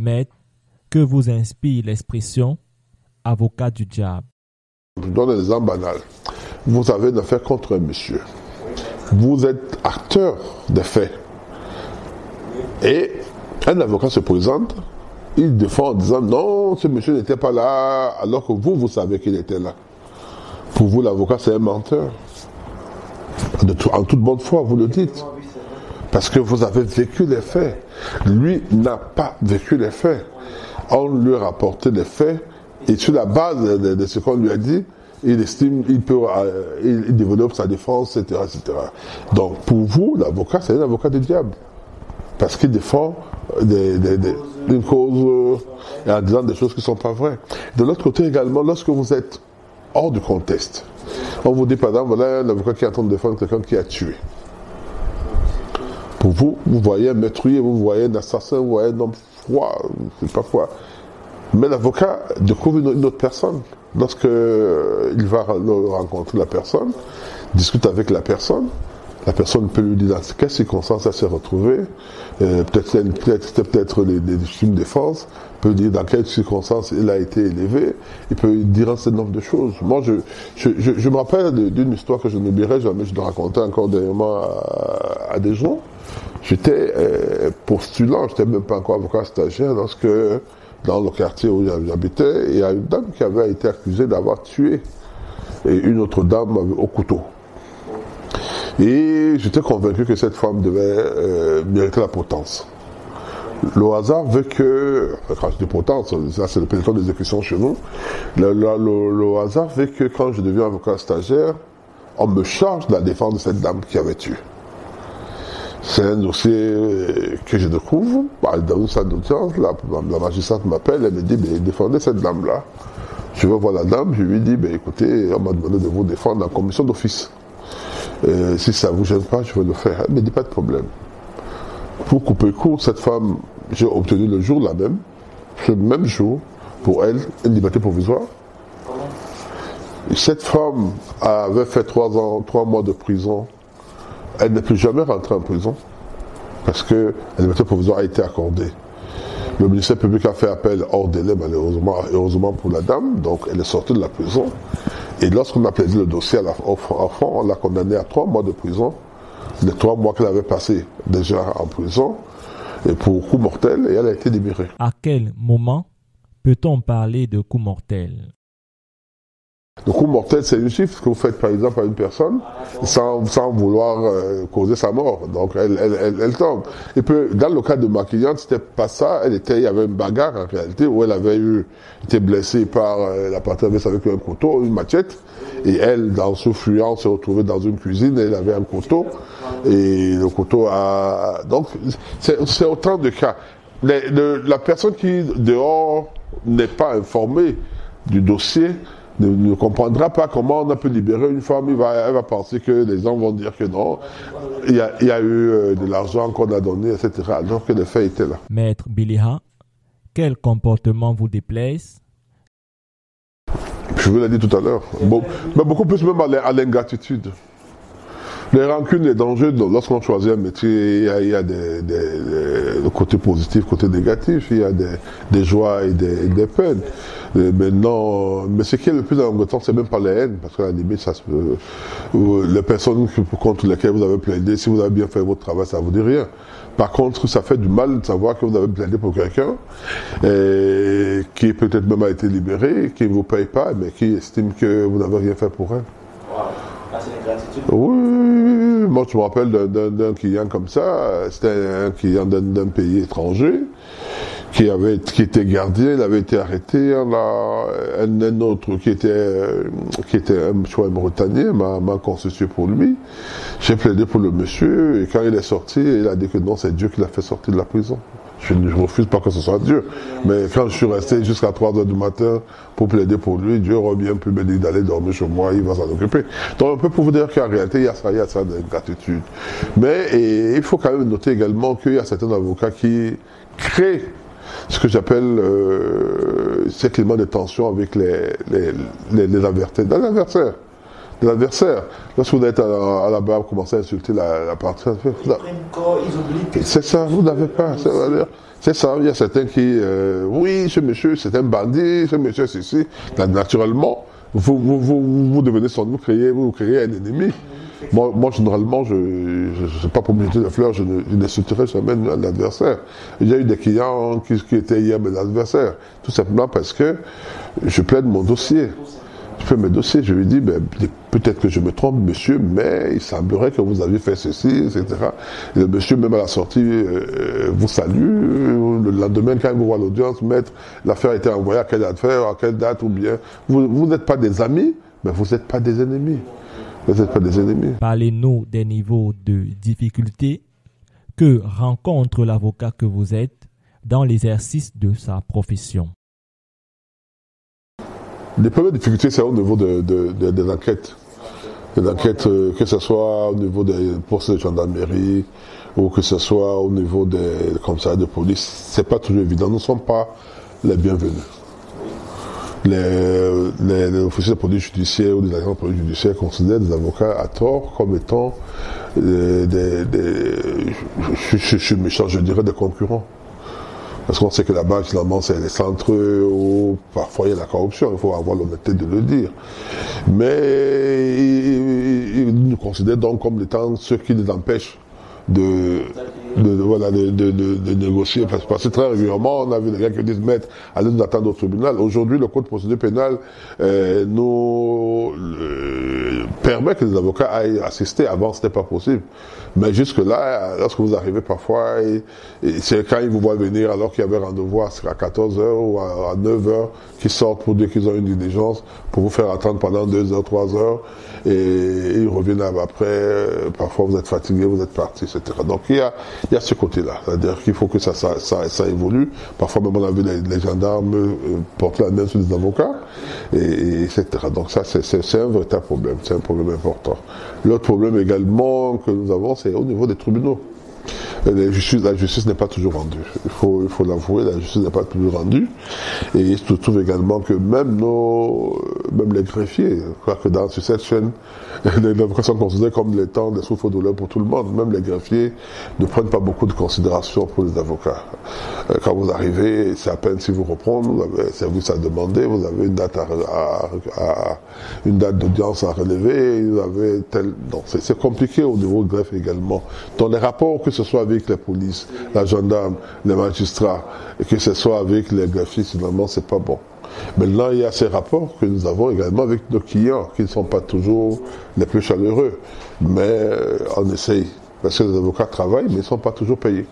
mais que vous inspire l'expression « avocat du diable ». Je vous donne un exemple banal. Vous avez une affaire contre un monsieur. Vous êtes acteur des faits. Et un avocat se présente, il défend en disant « Non, ce monsieur n'était pas là », alors que vous, vous savez qu'il était là. Pour vous, l'avocat, c'est un menteur. En toute bonne foi, vous le dites. Parce que vous avez vécu les faits. Lui n'a pas vécu les faits. On lui a rapporté les faits, et sur la base de ce qu'on lui a dit, il estime, il développe sa défense, etc., etc. Donc, pour vous, l'avocat, c'est un avocat du diable. Parce qu'il défend une cause en disant des choses qui ne sont pas vraies. De l'autre côté également, lorsque vous êtes hors du contexte, on vous dit, par exemple, voilà un avocat qui est en train de défendre quelqu'un qui a tué. Pour vous, vous voyez un meurtrier, vous voyez un assassin, vous voyez un homme froid, je ne sais pas quoi. Mais l'avocat découvre une autre personne. Lorsque il va rencontrer la personne, discute avec la personne peut lui dire dans quelles circonstances elle s'est retrouvée, peut-être une défense, peut dire dans quelles circonstances il a été élevé, il peut dire un certain nombre de choses. Moi, je me rappelle d'une histoire que je n'oublierai jamais, je la racontais encore dernièrement à des gens. J'étais postulant, j'étais même pas encore avocat stagiaire, lorsque dans le quartier où j'habitais, il y a une dame qui avait été accusée d'avoir tué une autre dame au couteau. Et j'étais convaincu que cette femme devait mériter la potence. Le hasard veut que, quand je dis potence, ça c'est le peloton des exécutions chez nous, le hasard veut que quand je deviens avocat stagiaire, on me charge de la défense de cette dame qui avait tué. C'est un dossier que je découvre. Dans une salle d'audience, la magistrate m'appelle, elle me dit, mais défendez cette dame-là. Je vais voir la dame, je lui dis, mais écoutez, on m'a demandé de vous défendre en commission d'office. Si ça ne vous gêne pas, je vais le faire. Elle me dit, pas de problème. Pour couper court, cette femme, j'ai obtenu le jour là même, ce même jour, pour elle, une liberté provisoire. Cette femme avait fait 3 mois de prison. Elle n'est plus jamais rentrée en prison parce que la liberté provisoire a été accordée. Le ministère public a fait appel hors délai, malheureusement, heureusement pour la dame, donc elle est sortie de la prison. Et lorsqu'on a plaidé le dossier au fond, on l'a condamnée à 3 mois de prison, les 3 mois qu'elle avait passé déjà en prison, et pour coup mortel, et elle a été libérée. À quel moment peut-on parler de coup mortel ? Le coup mortel, c'est une chiffre que vous faites par exemple à une personne sans vouloir causer sa mort. Donc elle tombe. Et puis dans le cas de ma cliente, c'était pas ça. Il y avait une bagarre en réalité où elle avait été blessée par la partie avec un couteau, une machette. Et elle, dans ce fuyant, se retrouvait dans une cuisine. Elle avait un couteau et le couteau a. Donc c'est autant de cas. La personne qui dehors n'est pas informée du dossier ne comprendra pas comment on a pu libérer une femme. Elle va penser que les gens vont dire que non, il y a eu de l'argent qu'on a donné, etc. Alors que les faits étaient là. Maître BILLIGHA, quel comportement vous déplaise? Je vous l'ai dit tout à l'heure. Bon, mais beaucoup plus même à l'ingratitude. Les rancunes, les dangers, lorsqu'on choisit un métier, il y a des côtés positifs, côtés négatifs, il y a des joies et des peines. Mais ce qui est le plus important, c'est même pas les haines, parce qu'à la limite, les personnes contre lesquelles vous avez plaidé, si vous avez bien fait votre travail, ça ne vous dit rien. Par contre, ça fait du mal de savoir que vous avez plaidé pour quelqu'un qui peut-être même a été libéré, qui ne vous paye pas, mais qui estime que vous n'avez rien fait pour elle. Oui, moi je me rappelle d'un client comme ça, c'était un client d'un pays étranger qui était gardien, il avait été arrêté, un autre qui était un Mauritanien m'a constitué pour lui, j'ai plaidé pour le monsieur et quand il est sorti, il a dit que non, c'est Dieu qui l'a fait sortir de la prison. Je ne refuse pas que ce soit Dieu, mais quand je suis resté jusqu'à 3 heures du matin pour plaider pour lui, Dieu aurait bien pu me dire d'aller dormir chez moi, il va s'en occuper. Donc un peu pour vous dire qu'en réalité, il y a ça de gratitude. Mais il faut quand même noter également qu'il y a certains avocats qui créent ce que j'appelle ces climats de tension avec les adversaires. de l'adversaire. Lorsque vous êtes à la barbe, commencez à insulter la partie. C'est ça, vous n'avez pas. C'est ça, il y a certains qui... oui, ce monsieur, c'est un bandit, ce monsieur, c'est ici. Naturellement, vous devenez son... Vous créez un ennemi. Moi, généralement, je n'ai pas pour jeter de fleurs, je n'insulterai jamais l'adversaire. Il y a eu des clients qui étaient hier mes adversaires, tout simplement parce que je plaide mon dossier. Je fais mes dossiers, je lui dis, ben, peut-être que je me trompe, monsieur, mais il semblerait que vous aviez fait ceci, etc. Et le monsieur, même à la sortie, vous salue. Le lendemain, quand il vous voit l'audience, maître, l'affaire a été envoyée à quelle affaire, à quelle date, ou bien. Vous n'êtes pas des amis, mais vous n'êtes pas des ennemis. Vous êtes pas des ennemis. Parlez-nous des niveaux de difficulté que rencontre l'avocat que vous êtes dans l'exercice de sa profession. Les premières difficultés, c'est au niveau de l'enquête. De l'enquête, que ce soit au niveau des postes de gendarmerie ou que ce soit au niveau des commissariats de police, c'est pas toujours évident. Nous ne sommes pas les bienvenus. Les officiers de police judiciaire ou des agents de police judiciaire considèrent des avocats à tort comme étant je suis méchant, je dirais des concurrents. Parce qu'on sait que là-bas, finalement, c'est les centres où parfois il y a la corruption, il faut avoir l'honnêteté de le dire. Mais ils nous considèrent donc comme étant ceux qui les empêchent de négocier, parce que très régulièrement on a vu des gens qui disent maître, allez nous attendre au tribunal. Aujourd'hui le code de procédure pénale nous permet que les avocats aillent assister. Avant ce n'était pas possible, mais jusque là, lorsque vous arrivez parfois c'est quand ils vous voient venir alors qu'il y avait rendez-vous à 14h ou à 9h qu'ils sortent pour dire qu'ils ont une diligence pour vous faire attendre pendant 2h, 3h et ils reviennent après, parfois vous êtes fatigué, vous êtes parti, etc. Donc il y a ce côté-là, c'est-à-dire qu'il faut que ça évolue. Parfois même on a vu les gendarmes porter la main sur des avocats, et etc. Donc ça c'est un véritable problème, c'est un problème important. L'autre problème également que nous avons, c'est au niveau des tribunaux. La justice n'est pas toujours rendue. Il faut l'avouer, la justice n'est pas toujours rendue. Et il se trouve également que même les greffiers, que sur cette chaîne, les avocats sont considérés comme les temps des souffre-douleurs pour tout le monde. Même les greffiers ne prennent pas beaucoup de considération pour les avocats. Quand vous arrivez, c'est à peine si vous reprenez, vous avez à demander, vous avez une date une date d'audience à relever, vous avez donc c'est compliqué au niveau de greffe également. Dans les rapports, que ce soit avec la police, la gendarme, les magistrats, et que ce soit avec les graphistes, finalement, c'est pas bon. Maintenant, il y a ces rapports que nous avons également avec nos clients, qui ne sont pas toujours les plus chaleureux, mais on essaye, parce que les avocats travaillent, mais ils ne sont pas toujours payés.